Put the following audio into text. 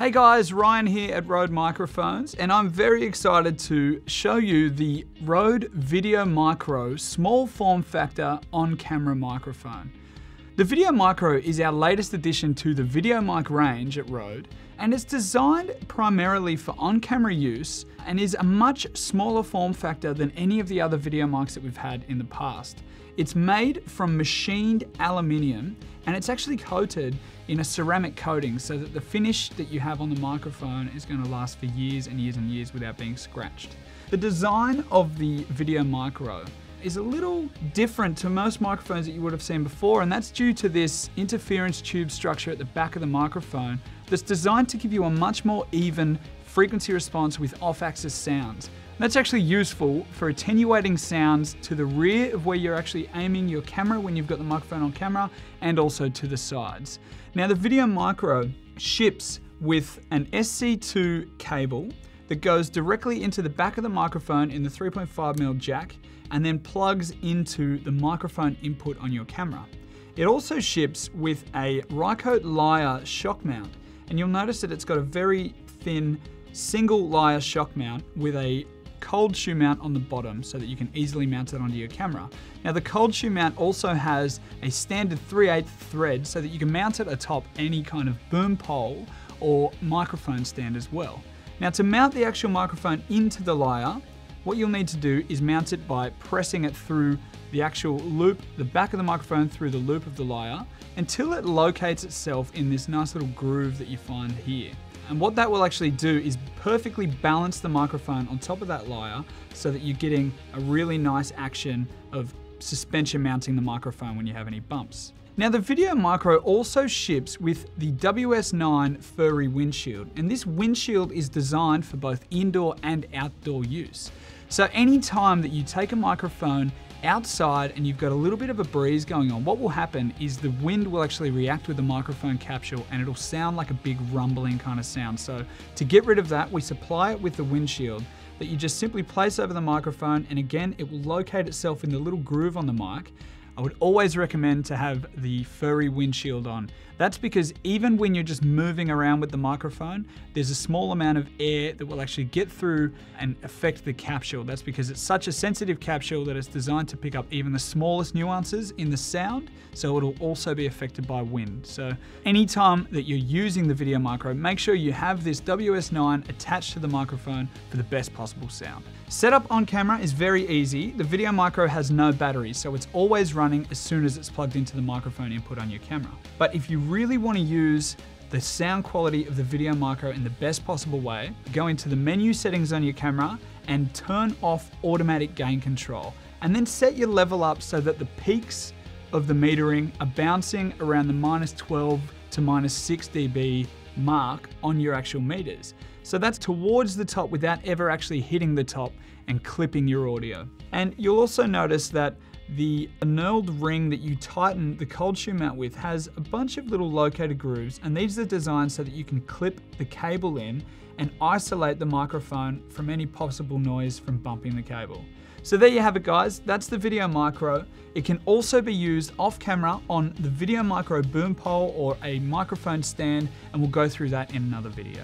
Hey guys, Ryan here at Rode Microphones, and I'm very excited to show you the Rode VideoMicro small form factor on-camera microphone. The VideoMicro is our latest addition to the VideoMic range at Rode, and it's designed primarily for on-camera use and is a much smaller form factor than any of the other VideoMics that we've had in the past. It's made from machined aluminium, and it's actually coated in a ceramic coating so that the finish that you have on the microphone is going to last for years and years and years without being scratched. The design of the VideoMicro is a little different to most microphones that you would have seen before, and that's due to this interference tube structure at the back of the microphone that's designed to give you a much more even frequency response with off-axis sounds. That's actually useful for attenuating sounds to the rear of where you're actually aiming your camera when you've got the microphone on camera, and also to the sides. Now, the VideoMicro ships with an SC2 cable that goes directly into the back of the microphone in the 3.5mm jack and then plugs into the microphone input on your camera. It also ships with a Rycote Lyre shock mount, and you'll notice that it's got a very thin single Lyre shock mount with a cold shoe mount on the bottom so that you can easily mount it onto your camera. Now, the cold shoe mount also has a standard 3/8 thread so that you can mount it atop any kind of boom pole or microphone stand as well. Now, to mount the actual microphone into the Lyre, what you'll need to do is mount it by pressing it through the actual loop, the back of the microphone through the loop of the Lyre, until it locates itself in this nice little groove that you find here. And what that will actually do is perfectly balance the microphone on top of that Lyre so that you're getting a really nice action of suspension mounting the microphone when you have any bumps. Now, the VideoMicro also ships with the WS9 furry windshield, and this windshield is designed for both indoor and outdoor use. So any time that you take a microphone outside and you've got a little bit of a breeze going on, what will happen is the wind will actually react with the microphone capsule and it'll sound like a big rumbling kind of sound. So to get rid of that, we supply it with the windshield that you just simply place over the microphone, and again, it will locate itself in the little groove on the mic. I would always recommend to have the furry windshield on. That's because even when you're just moving around with the microphone, there's a small amount of air that will actually get through and affect the capsule. That's because it's such a sensitive capsule that it's designed to pick up even the smallest nuances in the sound, so it'll also be affected by wind. So anytime that you're using the VideoMicro, make sure you have this WS9 attached to the microphone for the best possible sound. Setup on camera is very easy. The VideoMicro has no battery, so it's always running as soon as it's plugged into the microphone input on your camera. But if you really want to use the sound quality of the VideoMicro in the best possible way, go into the menu settings on your camera and turn off automatic gain control, and then set your level up so that the peaks of the metering are bouncing around the -12 to -6 dB mark on your actual meters. So that's towards the top without ever actually hitting the top and clipping your audio. And you'll also notice that the knurled ring that you tighten the cold shoe mount with has a bunch of little located grooves, and these are designed so that you can clip the cable in and isolate the microphone from any possible noise from bumping the cable. So there you have it, guys. That's the VideoMicro. It can also be used off camera on the VideoMicro boom pole or a microphone stand, and we'll go through that in another video.